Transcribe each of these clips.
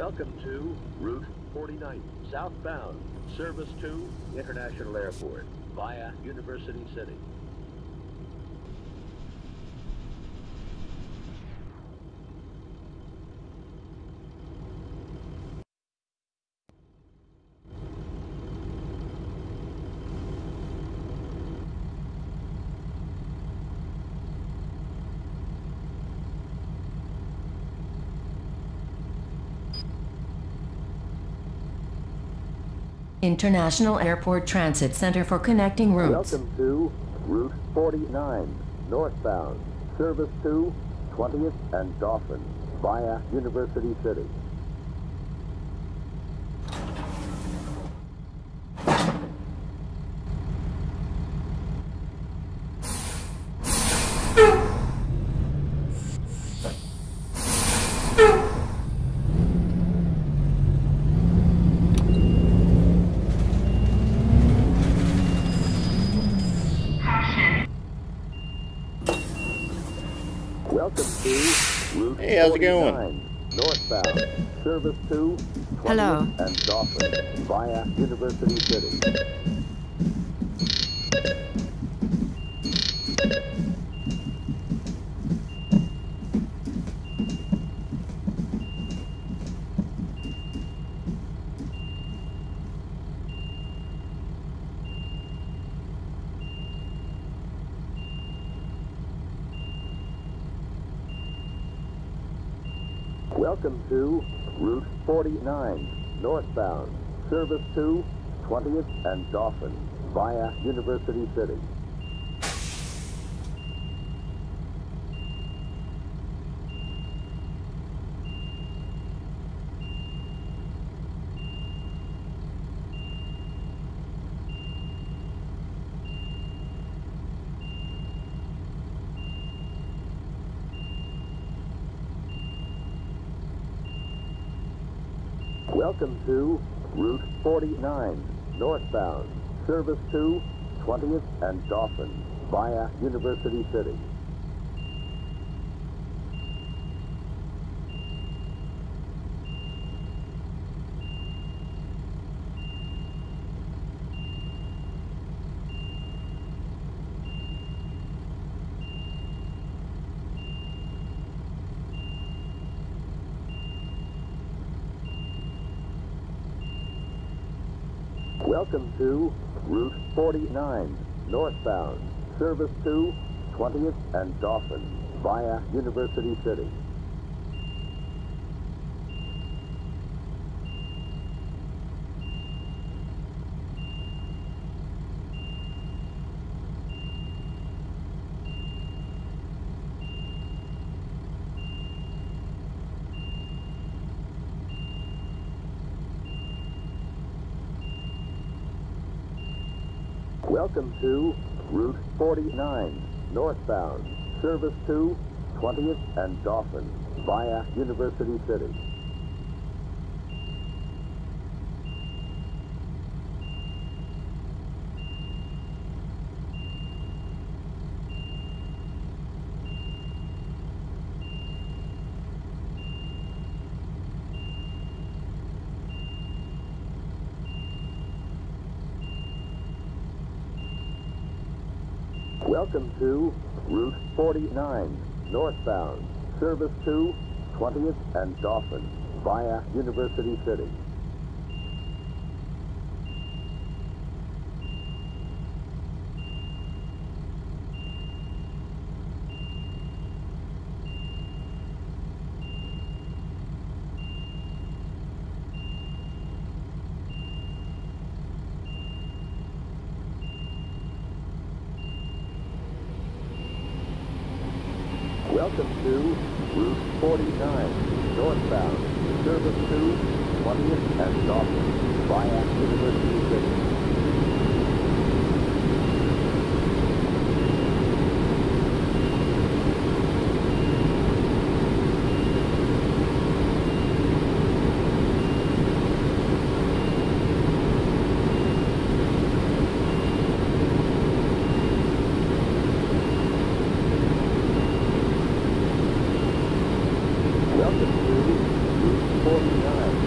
Welcome to Route 49, southbound, service to International Airport via University City. International Airport Transit Center for connecting routes. Welcome to Route 49, northbound, service to 20th and Dauphin via University City. Hey, how's it going? Northbound, service to 20th and Dauphin via University City. Welcome to Route 49, northbound, service to 20th and Dauphin via University City. Welcome to Route 49, northbound, service to 20th and Dauphin via University City. Welcome to Route 49, northbound, service to 20th and Dauphin via University City. Welcome to Route 49, northbound, service to 20th and Dauphin via University City. Welcome to Route 49, northbound, service to 20th and Dauphin via University City. Welcome to Route 49, northbound, service to 20th and Dauphin via University City. Welcome to Route 49,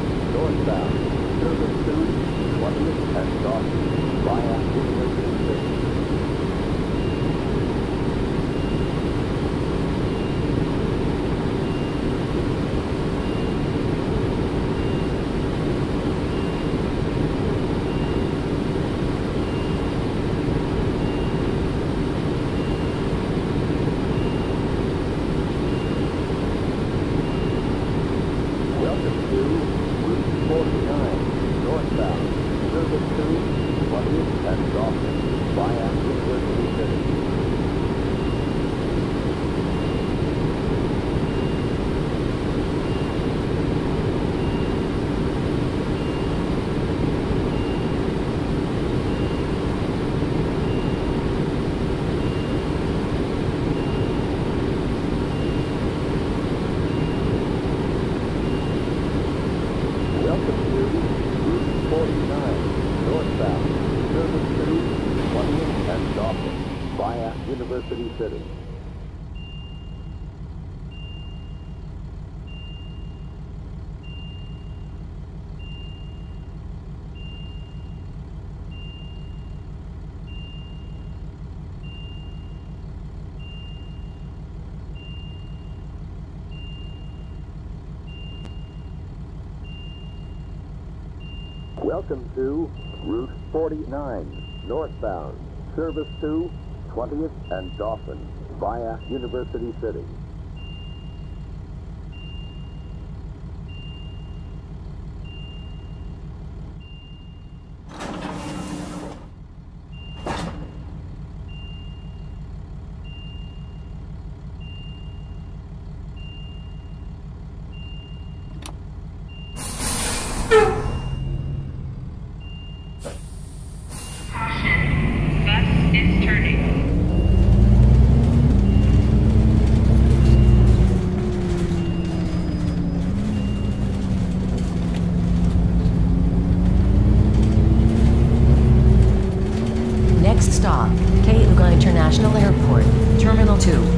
City. Welcome to Route 49, northbound, service to 20th and Dauphin, via University City. Stop, K. Uga International Airport, Terminal 2.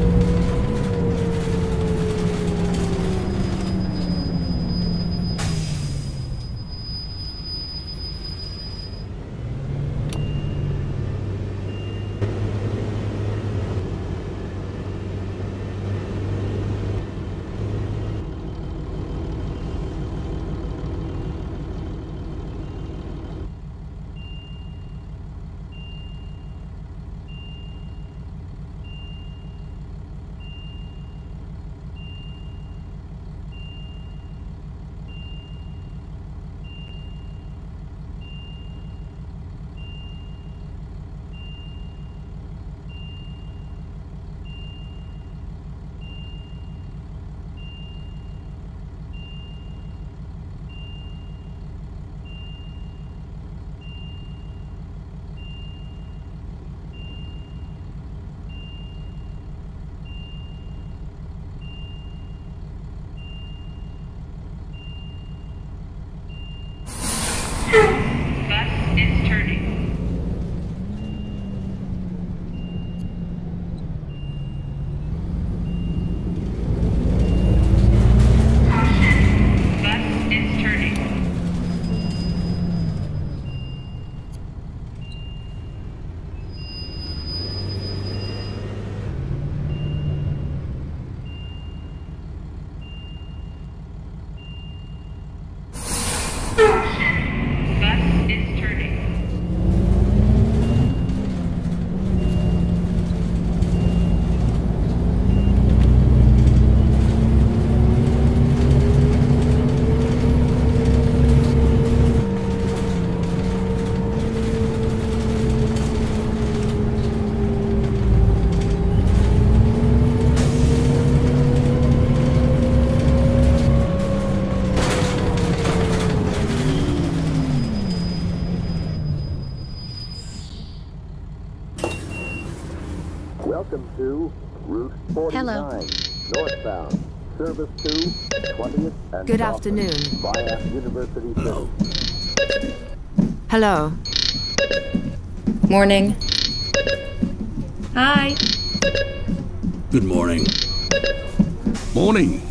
Welcome to Route 49, northbound, service to 20th and Good afternoon. Via University City. Hello. Morning. Hi. Good morning. Morning.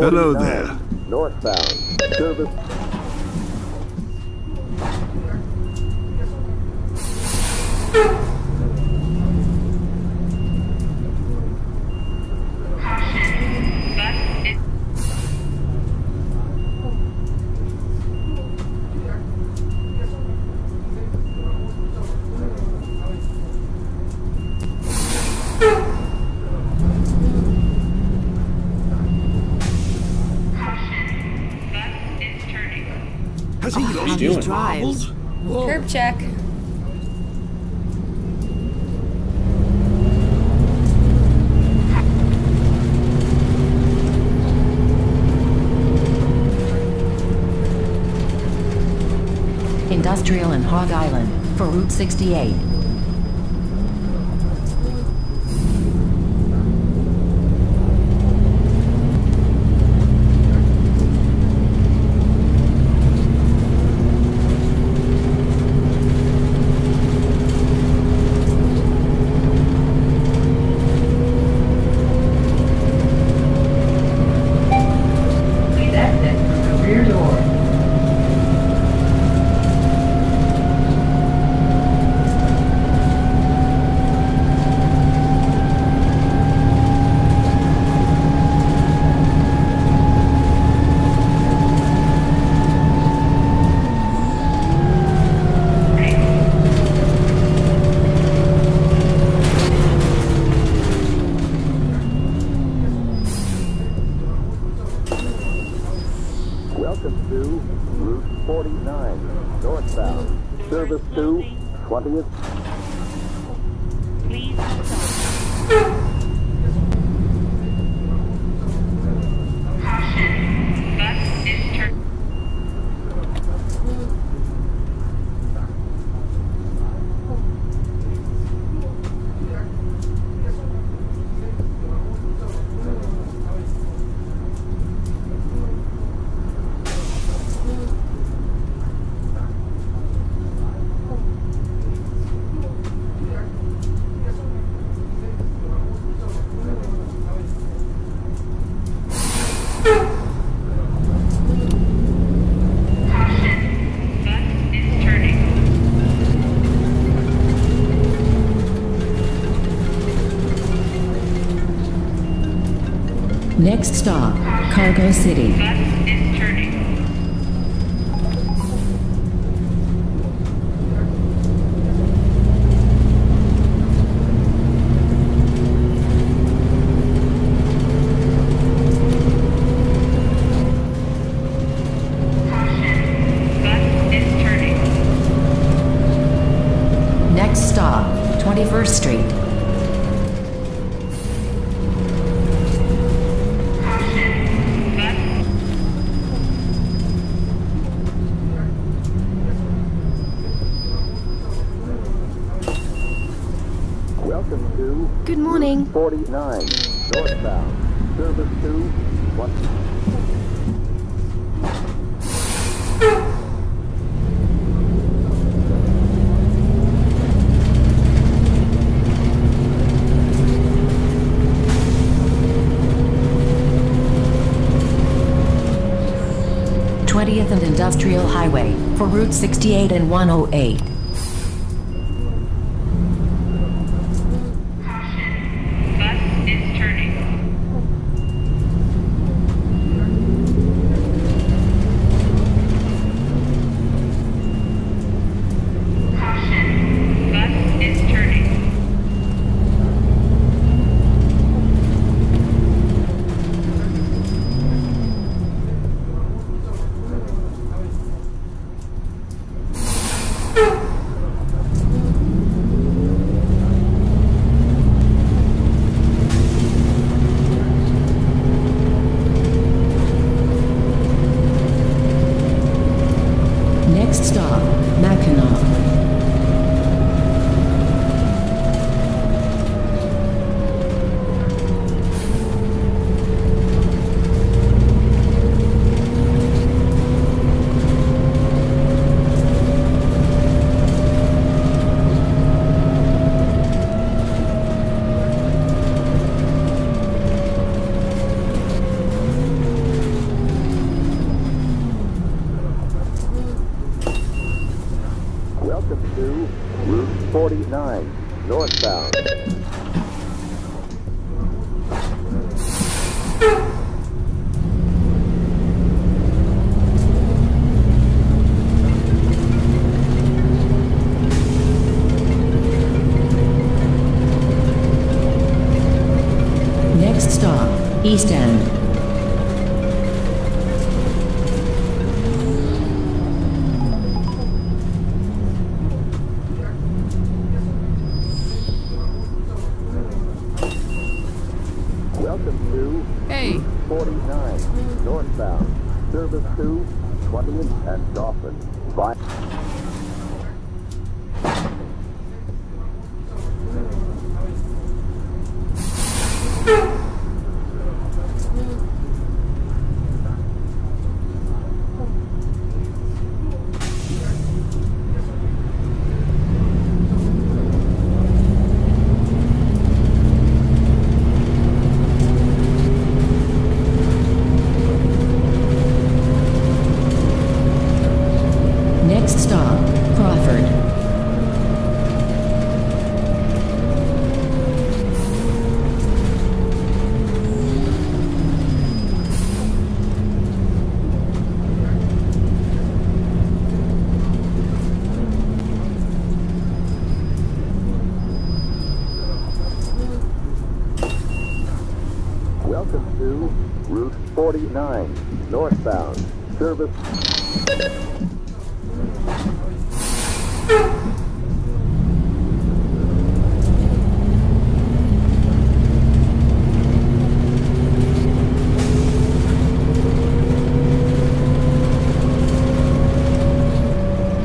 Hello there. Northbound service. What are you doing? Curb check. Industrial and Hog Island for Route 68. Welcome to Route 49, northbound. Service to 20th. Please stop. Caution. Bus is next stop, Cargo City. Next stop, 21st Street. Good morning. 49 northbound. Service to 1. And Industrial Highway for Route 68 and 108. Next stop, Mackinac. Welcome to Route 49, northbound. Next stop, East End. Welcome to 49 northbound, service to 20th and Dauphin. Bye. Welcome to Route 49, northbound, service.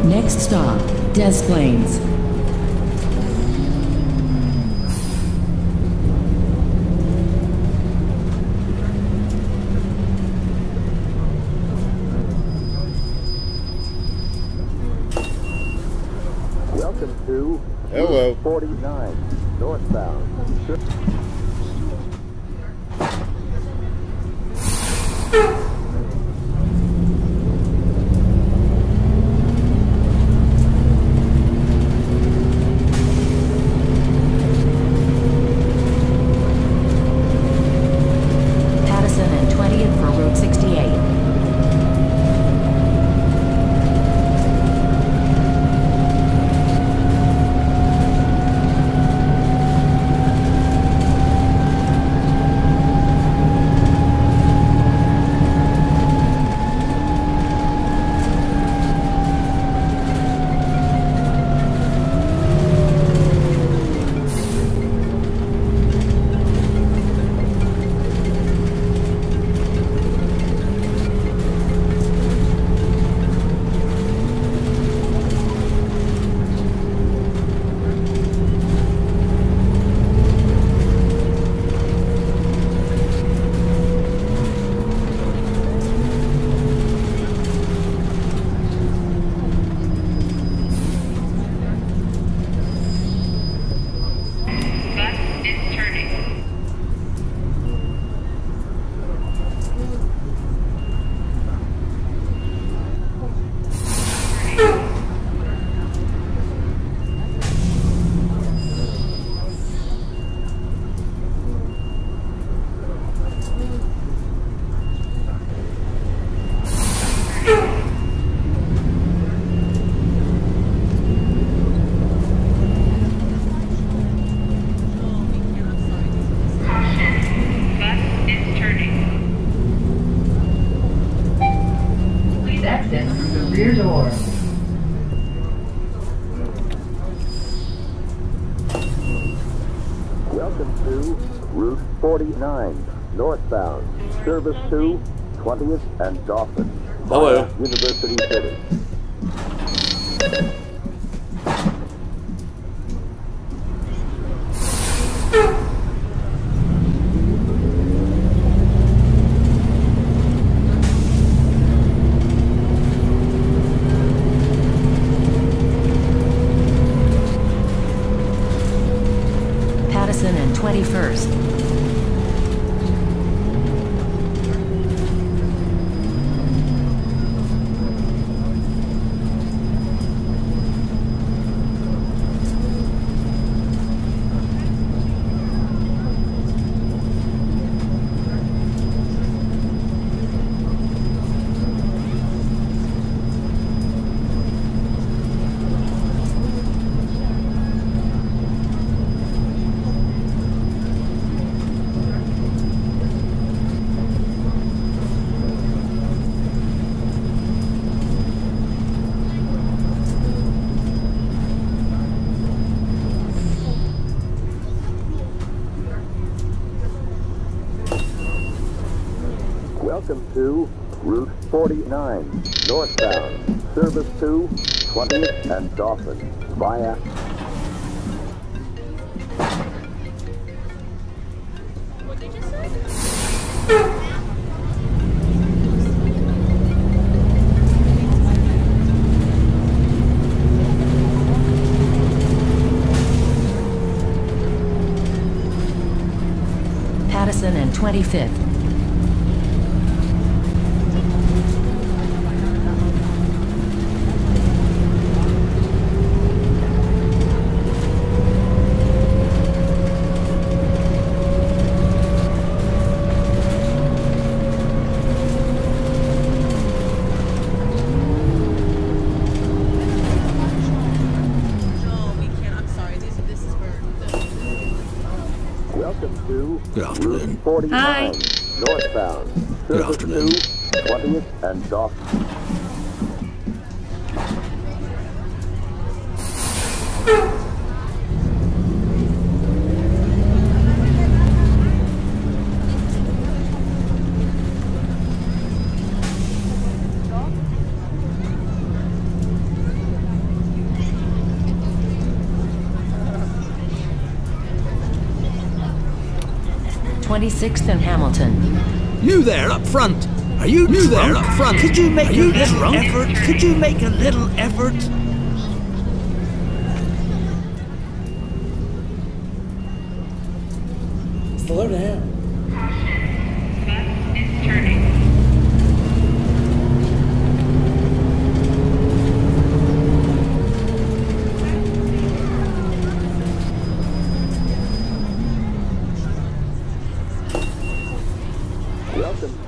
Next stop, Des Plaines. Welcome to 49 northbound. Rear door. Welcome to Route 49, northbound, service to 20th and Dauphin. Hello. University City. And 21st. Welcome to Route 49, northbound, service to 20th and Dauphin, via... What did you say? Madison and 25th. Good afternoon. Hi. Northbound. Good afternoon. 20th and Dauphin. And Hamilton. You there up front? Are you new there up front? Could you make a little effort? Could you make a little effort? Slow down.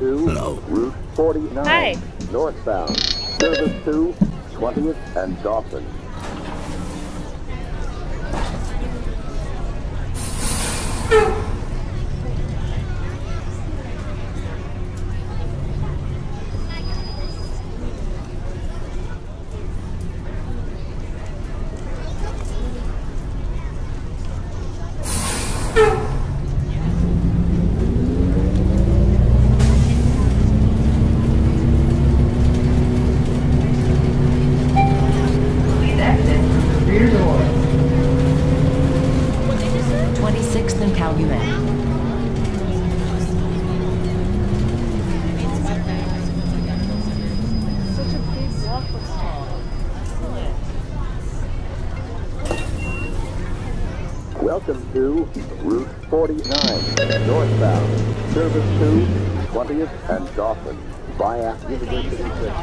Hello. Route 49. Hi. Northbound. Service to 20th and Dauphin. Welcome to Route 49, northbound, service to 20th and Dauphin, via University City.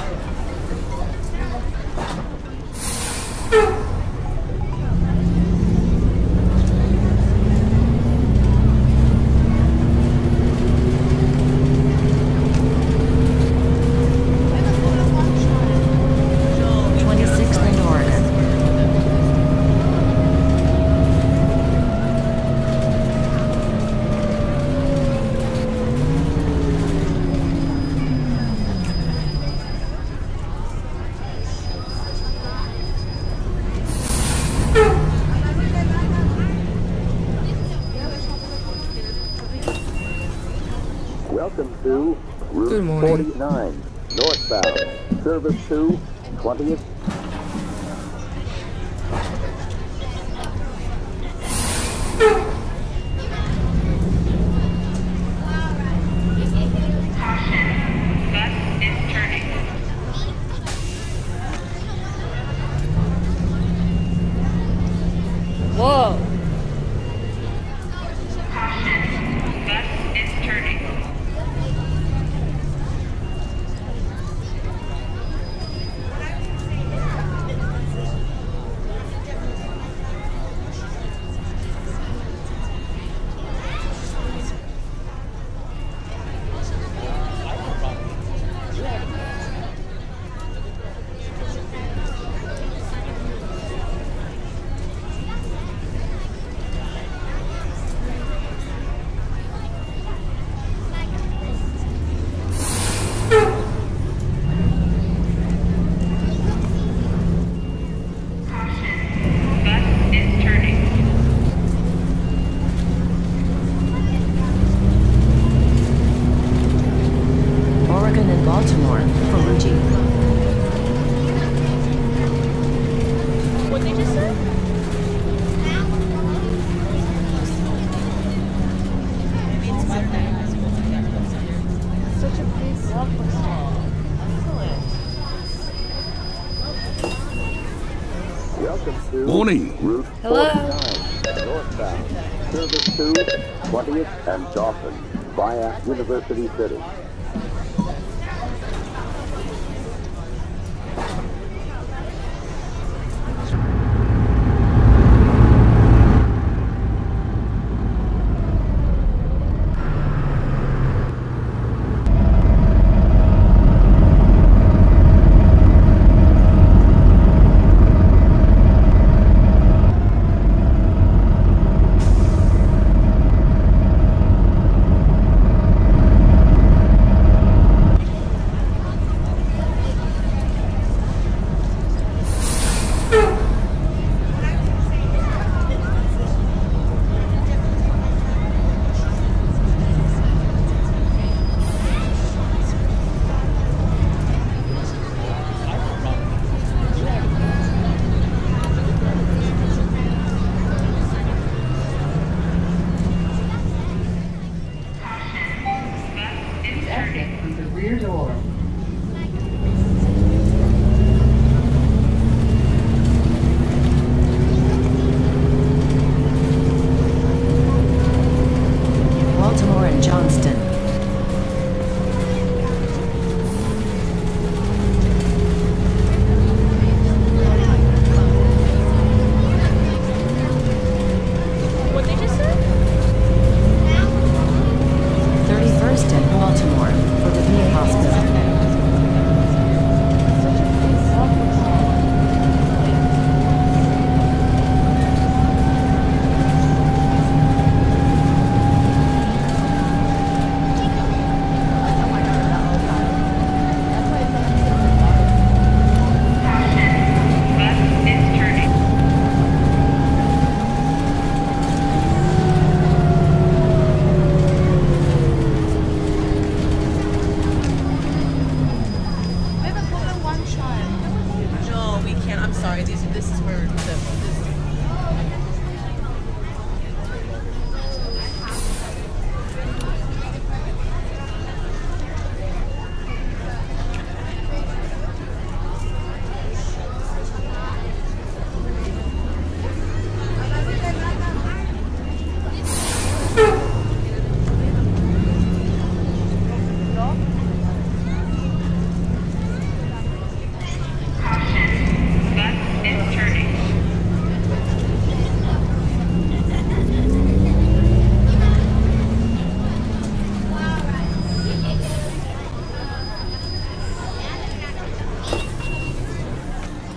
Welcome to Route 49, northbound, service to 20th. Warning. Route 49, northbound, service to 20th and Dawson via University City.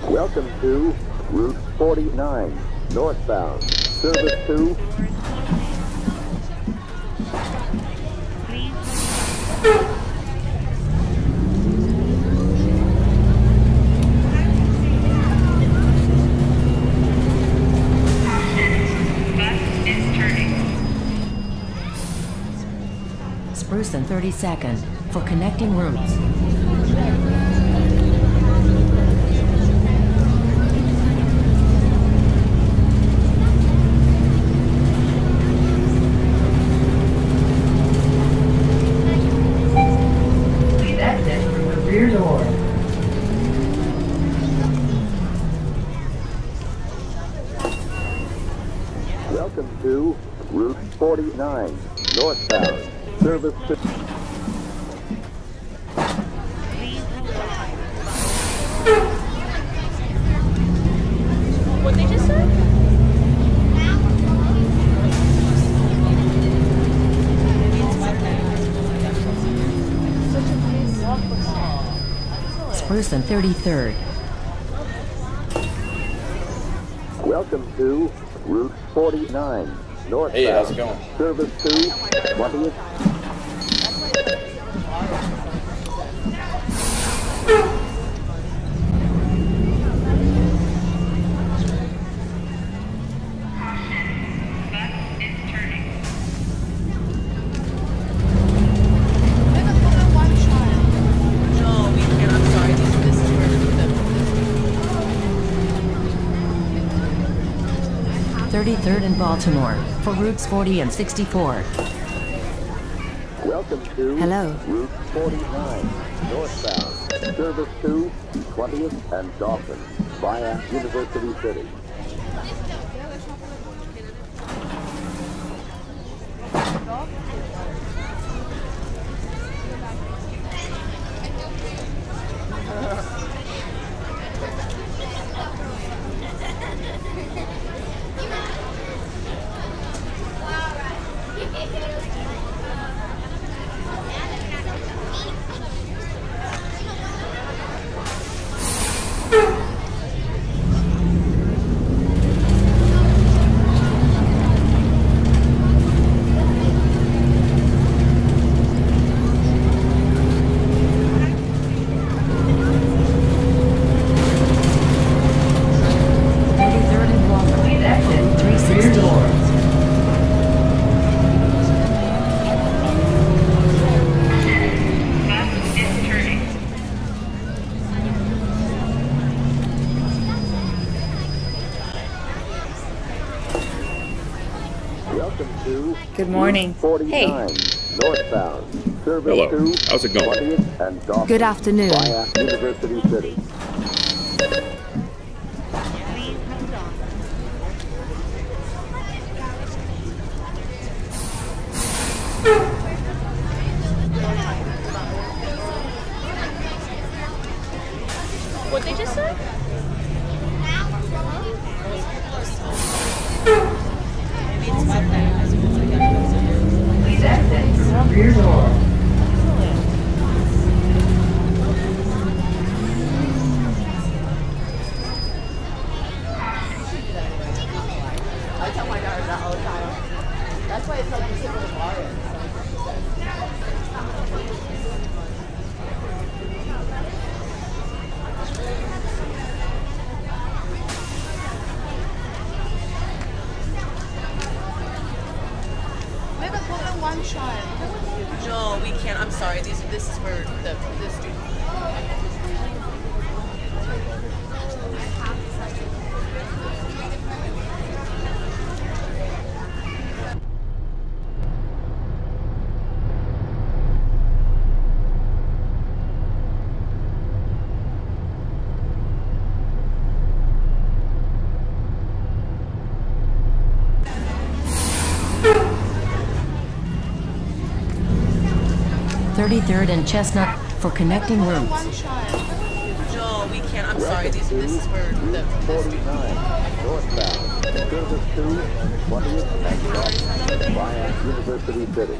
Welcome to Route 49, northbound, service to... Spruce and 32nd for connecting routes. Welcome to Route 49, northbound, service to... What they just said? Spruce and 33rd. Welcome to Route 49, northbound. Hey, how's it going? Service to 33rd and Baltimore for routes 40 and 64. Welcome to Route 49, northbound, service to 20th and Dawson. via University City. Good morning. Hey. Northbound. Hello. How's it going? Good afternoon. University City. What they just said? Rear door. I tell my daughter that all the time. That's why it's so easy for the bar. We have a photo in one shot. No, we can't. I'm sorry. This is for the student. Third and Chestnut for connecting routes. No, we can't. I'm sorry. This is for the student. Northbound. Service 2, 20th via University City.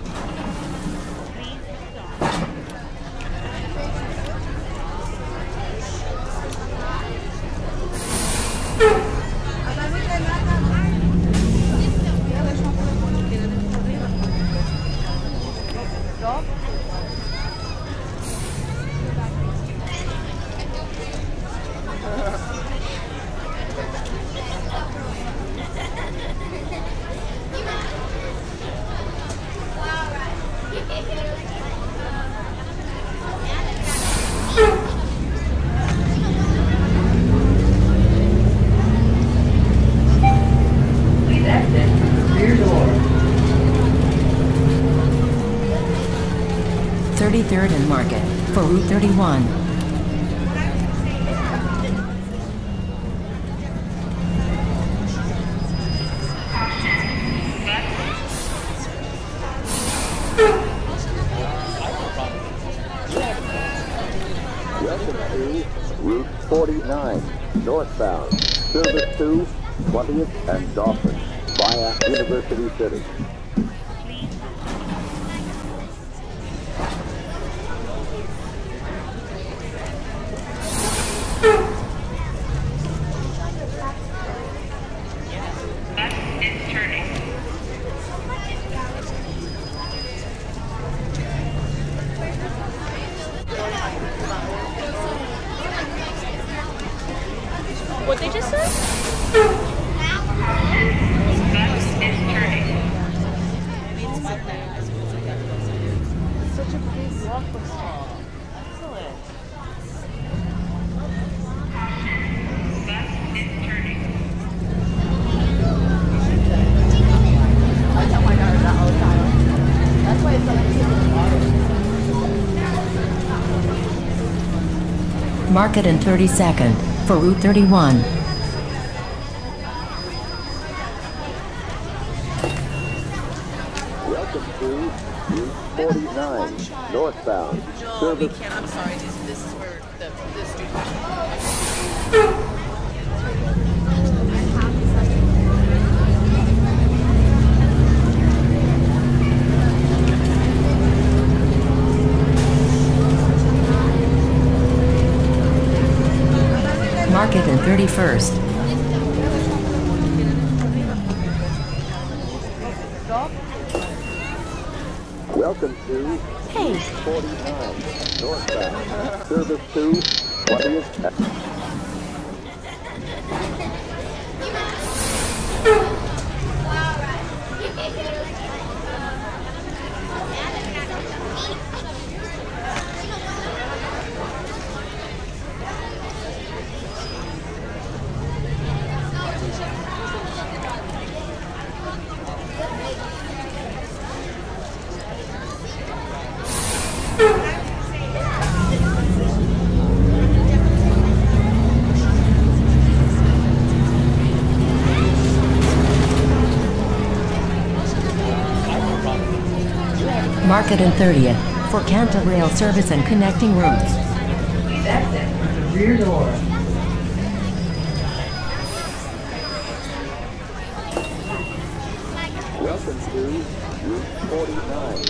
Third and Market for Route 31. Route 49 northbound, service 2, 20th and Dauphin via University City. What they just said? It's such a big walk for school. Excellent. I tell my daughter that all the time. That's why it's so easy for the water. Market in 30 seconds. for Route 31. Welcome to Route 49, northbound. Joel, we can't, I'm sorry, this is where the student... Market and 31st. Welcome to 49 northbound. Service to 20th. Market and 30th for CANTA rail service and connecting routes. That's it. The rear door. Welcome to Route 49,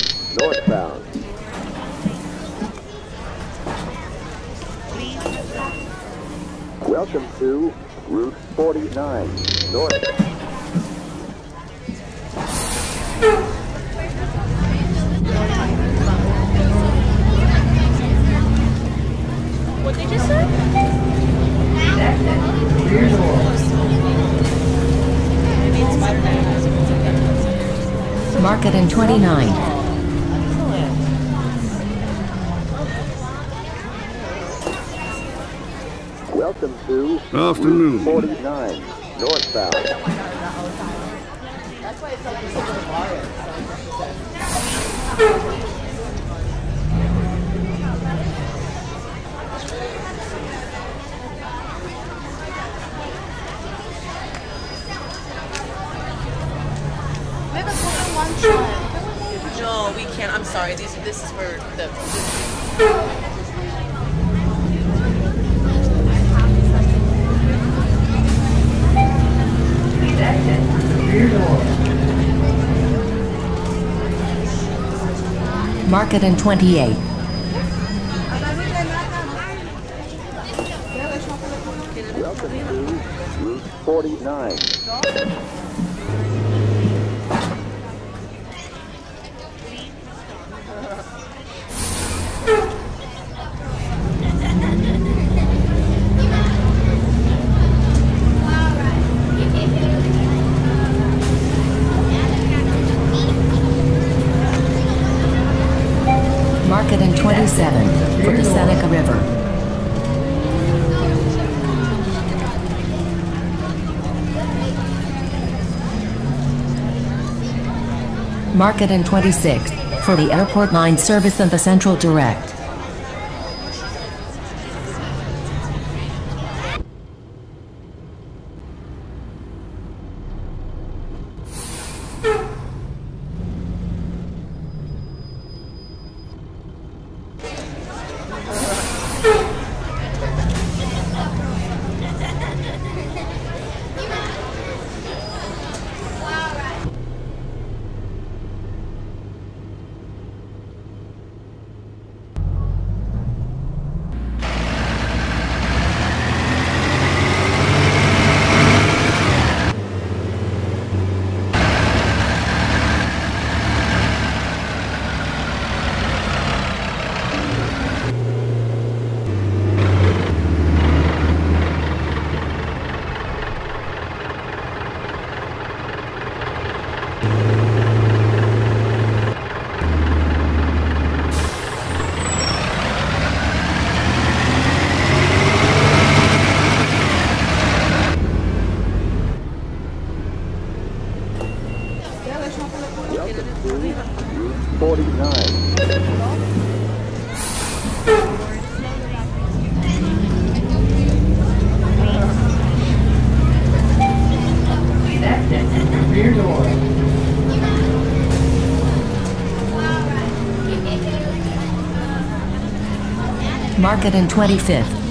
northbound. Welcome to Route 49, northbound. Market and 29. Welcome to afternoon 49 northbound. That's why it's Joel, we can't. I'm sorry. This is where the. Market and 28. Welcome to Route 49. Market and 27 for the Seneca River. Market and 26 for the airport line service and the Central Direct. Market and 25th.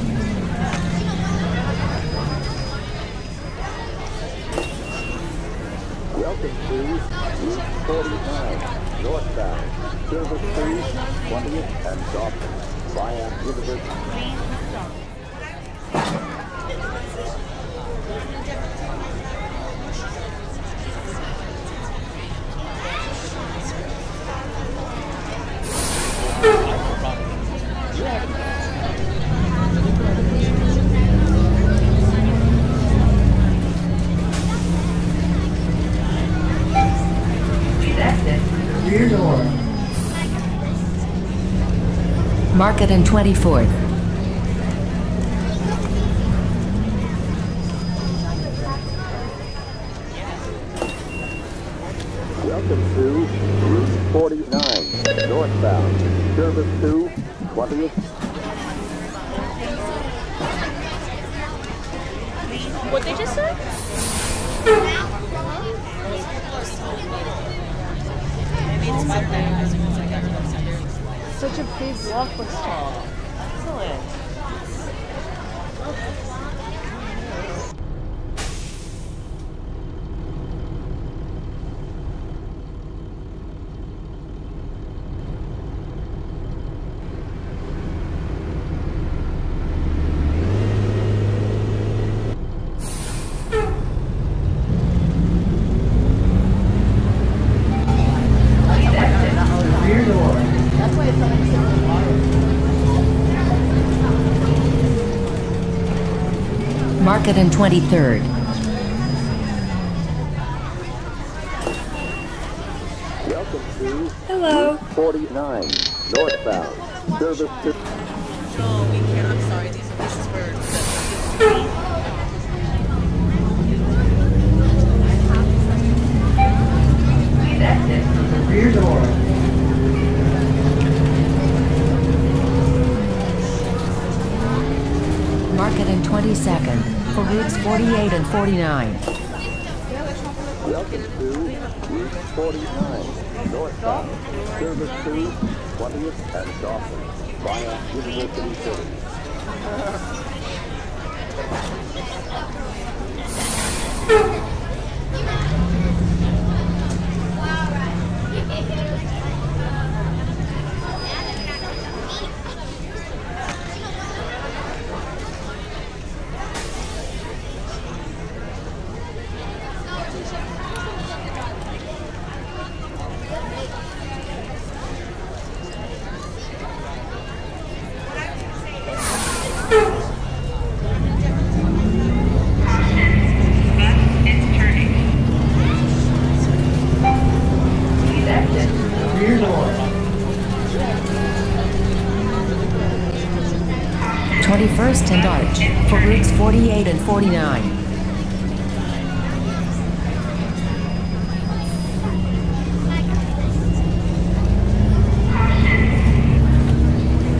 Market and 24th. Welcome to Route 49, northbound, service to 20th. What they just said? Such a big waffle stall. Excellent. Market and 23rd. Welcome to Hello. 49 northbound. Service to. No, we can't. I'm sorry. This is where. Market and 22nd for routes 48 and 49. Welcome to Route 49, northbound, service to 20th and Dawson, via University City. First and Arch for routes 48 and 49. Welcome to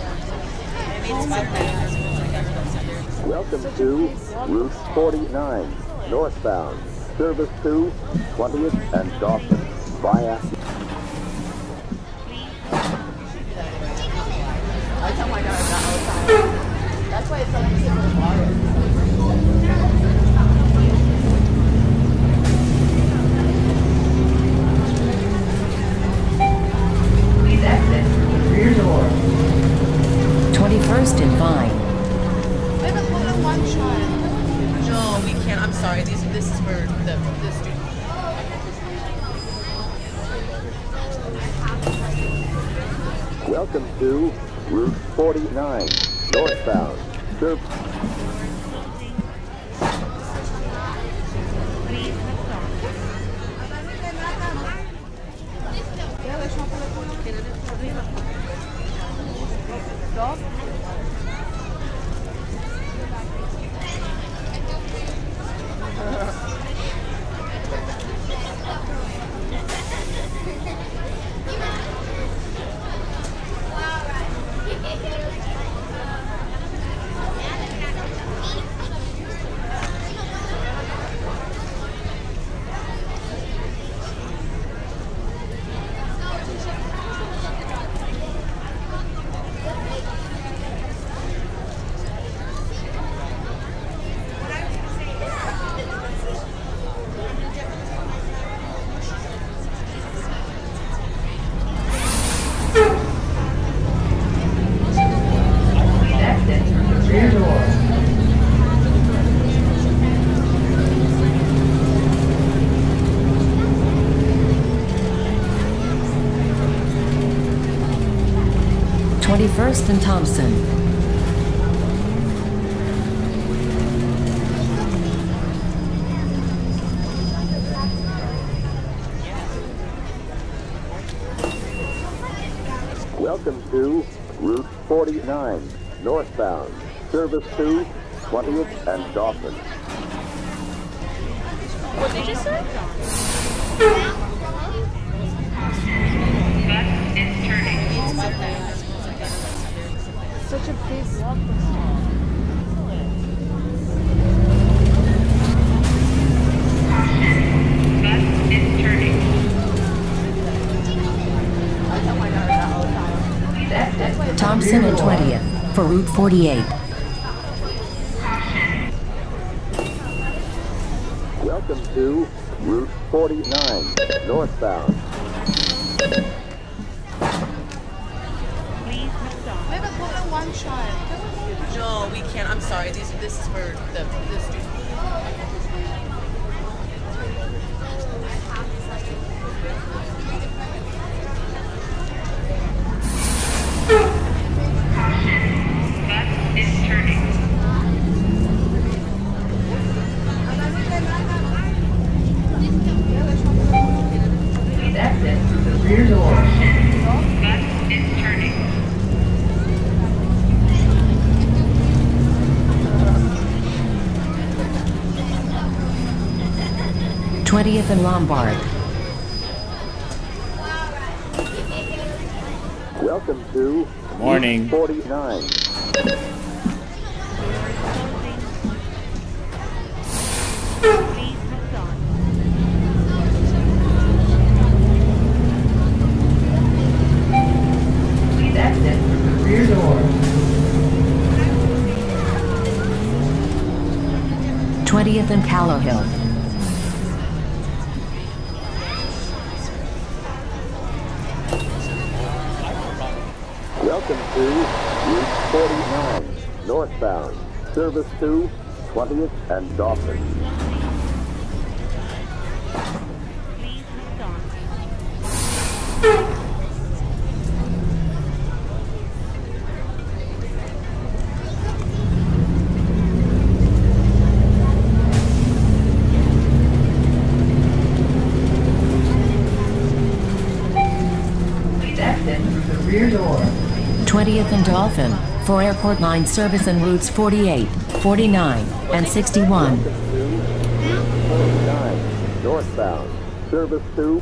Route 49, northbound, service to 20th and Dawson, via... I tell my daughter that all the time. That's why it's so easy for the water. Welcome to Route 49, northbound. First and Thompson. Welcome to Route 49, northbound, service to 20th and Dauphin. What did you just say? Such a big walk this time. Thompson and 20th for Route 48. Welcome to Route 49, northbound. No, we can't. I'm sorry. This is for this dude. That is turning. Please exit through the rear door. That is turning. Twentieth and Lombard. Welcome to Morning 49. Please exit through the rear door. 20th and Callowhill. Welcome to Route 49, northbound, service to 20th and Dauphin. Please lift on. Please exit through the rear door. 20th and Dauphin for Airport Line service and routes 48, 49, and 61. Route 49, northbound, service to.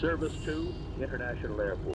Service to International Airport.